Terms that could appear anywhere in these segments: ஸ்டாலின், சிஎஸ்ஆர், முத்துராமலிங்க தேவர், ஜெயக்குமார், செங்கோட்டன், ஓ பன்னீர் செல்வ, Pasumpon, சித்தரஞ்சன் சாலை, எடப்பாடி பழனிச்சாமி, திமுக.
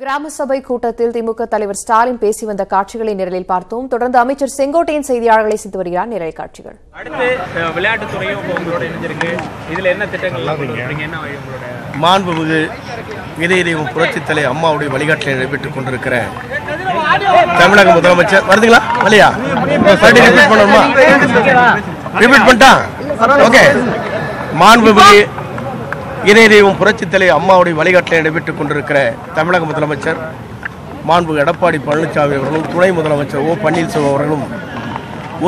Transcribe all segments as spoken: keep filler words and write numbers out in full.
கிராம சபை கூட்டத்தில் திமுக தலைவர் ஸ்டாலின் பேசி வந்த காட்சிகளை நேரில் பார்த்தோம். தொடர்ந்து அமைச்சர் செங்கோட்டன் செய்தியாளர்களை சந்தித்து வருகிறார். நேரலை காட்சிகள். அடுத்து விளையாட்டுத் துறையும் உங்களோட இணைஞ்சிருக்கு. இதுல என்ன திட்டங்கள்லாம் கொடுக்குறீங்க? என்ன உங்களோட மாண்புமிகு வீரதெய்வ புரட்சித் தலைவர் அம்மாவுடைய வழிகாட்டலில் நடைபெற்றுக் கொண்டிருக்கிற தமிழக முதலமைச்சர் வருதுங்களா? இல்லையா? ரிப்பீட் பண்ணுமா? ரிப்பீட் பண்ணிட்டா? ஓகே. மாண்புமிகு வீரதெய்வம் புரட்சித் தலைவர் அம்மாவுடைய வழிகாட்டலில் நடைபெற்றுக் கொண்டிருக்கிற தமிழக முதலமைச்சர் மாண்புமிகு எடப்பாடி பழனிச்சாமி அவர்களும் துணை முதலமைச்சர் ஓ பன்னீர் செல்வ அவர்களும்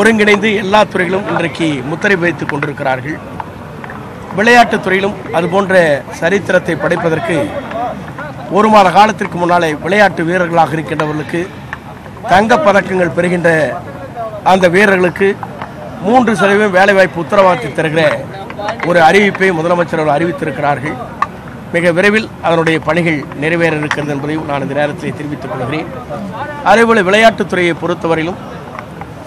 ஒருங்கிணைந்து எல்லா துறைகளும் இன்றைக்கு முத்திரை வைத்துக் கொண்டிருக்கிறார்கள். விளையாட்டுத் துறையிலும் அதுபோன்ற சரித்திரத்தை படைப்பதற்கு ஒரு மாத காலத்திற்கு முன்னாலே விளையாட்டு வீரர்களாக இருக்கின்றவர்களுக்கு தங்கப் பதக்கங்கள் பெறுகின்ற அந்த வீரர்களுக்கு மூன்று சதவீதம் வேலைவாய்ப்பு உத்தரவாதத்தை தருகிற ஒரு அறிவிப்பை முதலமைச்சர் அறிவித்திருக்கிறார்கள். மிக விரைவில் அதனுடைய பணிகள் நிறைவேற இருக்கிறது என்பதையும் நான் இந்த நேரத்தில் தெரிவித்துக் கொள்கிறேன். அதேபோல விளையாட்டுத்துறையை பொறுத்தவரையிலும்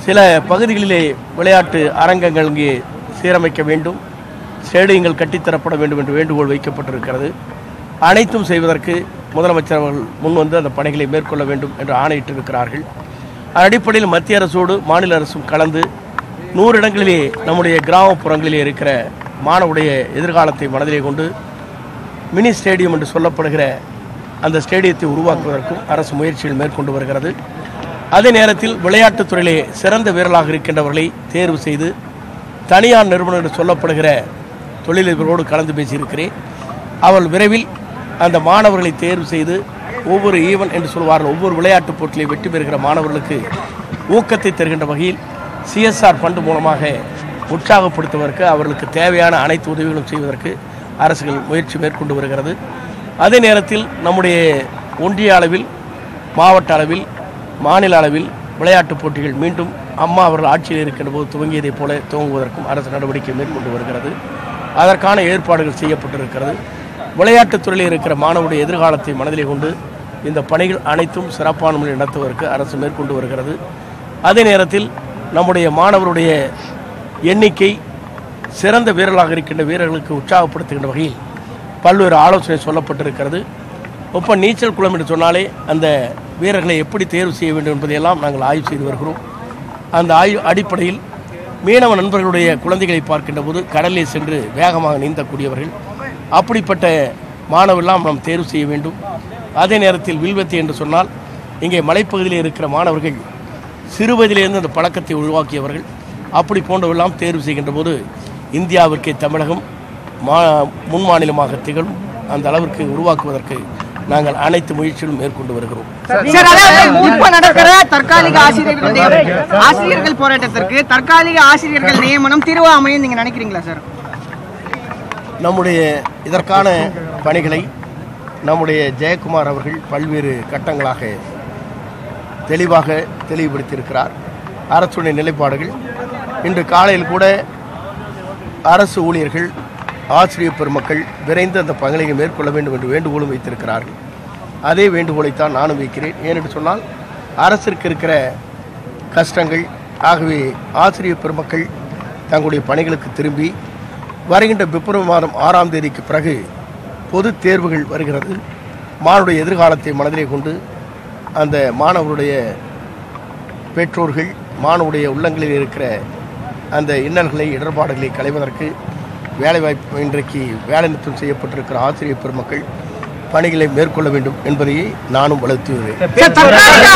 சில பகுதிகளிலே விளையாட்டு அரங்கங்கள் இங்கே சீரமைக்க வேண்டும், ஸ்டேடியங்கள் கட்டித்தரப்பட வேண்டும் என்று வேண்டுகோள் வைக்கப்பட்டிருக்கிறது. அனைத்தும் செய்வதற்கு முதலமைச்சர் அவர்கள் முன்வந்து அந்த பணிகளை மேற்கொள்ள வேண்டும் என்று ஆணையிட்டிருக்கிறார்கள். அடிப்படையில் மத்திய அரசோடு மாநில அரசும் கலந்து நூறு இடங்களிலே நம்முடைய கிராமப்புறங்களிலே இருக்கிற மாணவருடைய எதிர்காலத்தை மனதிலே கொண்டு மினி ஸ்டேடியம் என்று சொல்லப்படுகிற அந்த ஸ்டேடியத்தை உருவாக்குவதற்கும் அரசு முயற்சிகள் மேற்கொண்டு வருகிறது. அதே நேரத்தில் விளையாட்டுத் துறையிலே சிறந்த வீரர்களாக இருக்கின்றவர்களை தேர்வு செய்து தனியார் நிறுவனம் என்று சொல்லப்படுகிற தொழிலதிபரோடு கலந்து பேசியிருக்கிறேன். அவள் விரைவில் அந்த மாணவர்களை தேர்வு செய்து ஒவ்வொரு ஈவன் என்று சொல்வார்கள், ஒவ்வொரு விளையாட்டுப் போட்டியிலே வெற்றி பெறுகிற மாணவர்களுக்கு ஊக்கத்தை தருகின்ற வகையில் சிஎஸ்ஆர் ஃபண்டு மூலமாக உற்சாகப்படுத்துவதற்கு அவர்களுக்கு தேவையான அனைத்து உதவிகளும் செய்வதற்கு அரசுகள் முயற்சி மேற்கொண்டு வருகிறது. அதே நேரத்தில் நம்முடைய ஒன்றிய அளவில், மாவட்ட அளவில், மாநில அளவில் விளையாட்டுப் போட்டிகள் மீண்டும் அம்மா அவர்கள் ஆட்சியில் இருக்கின்ற போது துவங்கியதைப் போல துவங்குவதற்கும் அரசு நடவடிக்கை மேற்கொண்டு வருகிறது. அதற்கான ஏற்பாடுகள் செய்யப்பட்டிருக்கிறது. விளையாட்டுத் துறையில் இருக்கிற மாணவருடைய எதிர்காலத்தை மனதிலே கொண்டு இந்த பணிகள் அனைத்தும் சிறப்பான முறையில் நடத்துவதற்கு அரசு மேற்கொண்டு வருகிறது. அதே நேரத்தில் நம்முடைய மாணவருடைய எண்ணிக்கை சிறந்த வீரர்களாக இருக்கின்ற வீரர்களுக்கு உற்சாகப்படுத்துகின்ற வகையில் பல்வேறு ஆலோசனை சொல்லப்பட்டிருக்கிறது. இப்போ நீச்சல் குளம் என்று சொன்னாலே அந்த வீரர்களை எப்படி தேர்வு செய்ய வேண்டும் என்பதையெல்லாம் நாங்கள் ஆய்வு செய்து வருகிறோம். அந்த ஆய்வு அடிப்படையில் மீனவ நண்பர்களுடைய குழந்தைகளை பார்க்கின்ற போது கடலிலே சென்று வேகமாக நீந்தக்கூடியவர்கள், அப்படிப்பட்ட மாணவர்களெல்லாம் நாம் தேர்வு செய்ய வேண்டும். அதே நேரத்தில் வில்வத்தை என்று சொன்னால் இங்கே மலைப்பகுதியில் இருக்கிற மாணவர்கள் சிறு வயதிலிருந்து அந்த பழக்கத்தை உருவாக்கியவர்கள், அப்படி போன்றவெல்லாம் தேர்வு செய்கின்ற போது இந்தியாவிற்கே தமிழகம் மா முன் மாநிலமாக திகழும் அந்த அளவிற்கு உருவாக்குவதற்கு நாங்கள் அனைத்து முயற்சிகளும் மேற்கொண்டு வருகிறோம். தற்காலிக ஆசிரியர்கள் ஆசிரியர்கள் போராட்டத்திற்கு தற்காலிக ஆசிரியர்கள் நியமனம் திருவாமையில் நீங்கள் நினைக்கிறீங்களா சார்? நம்முடைய இதற்கான பணிகளை நம்முடைய ஜெயக்குமார் அவர்கள் பல்வேறு கட்டங்களாக தெளிவாக தெளிவுபடுத்தியிருக்கிறார். அரசுடைய நிலைப்பாடுகள் இன்று காலையில் கூட அரசு ஊழியர்கள், ஆசிரியர் பெருமக்கள் விரைந்து அந்த பணிகளை மேற்கொள்ள வேண்டும் என்று வேண்டுகோளும் வைத்திருக்கிறார்கள். அதே வேண்டுகோளைத்தான் நானும் வைக்கிறேன். ஏனென்று சொன்னால் அரசிற்கு இருக்கிற கஷ்டங்கள், ஆகவே ஆசிரியர் பெருமக்கள் தங்களுடைய பணிகளுக்கு திரும்பி வருகின்ற பிப்ரவரி மாதம் ஆறாம் தேதிக்கு பிறகு பொது தேர்வுகள் வருகிறது. மாணவருடைய எதிர்காலத்தை மனதிலே கொண்டு அந்த மாணவருடைய பெற்றோர்கள் மாணவருடைய உள்ளங்களில் இருக்கிற அந்த இன்னல்களை, இடர்பாடுகளை களைவதற்கு வேலைவாய்ப்பு இன்றைக்கு வேலைநிறுத்தம் செய்யப்பட்டிருக்கிற ஆசிரியர் பெருமக்கள் பணிகளை மேற்கொள்ள வேண்டும் என்பதையே நானும் வலியுறுத்துகிறேன்.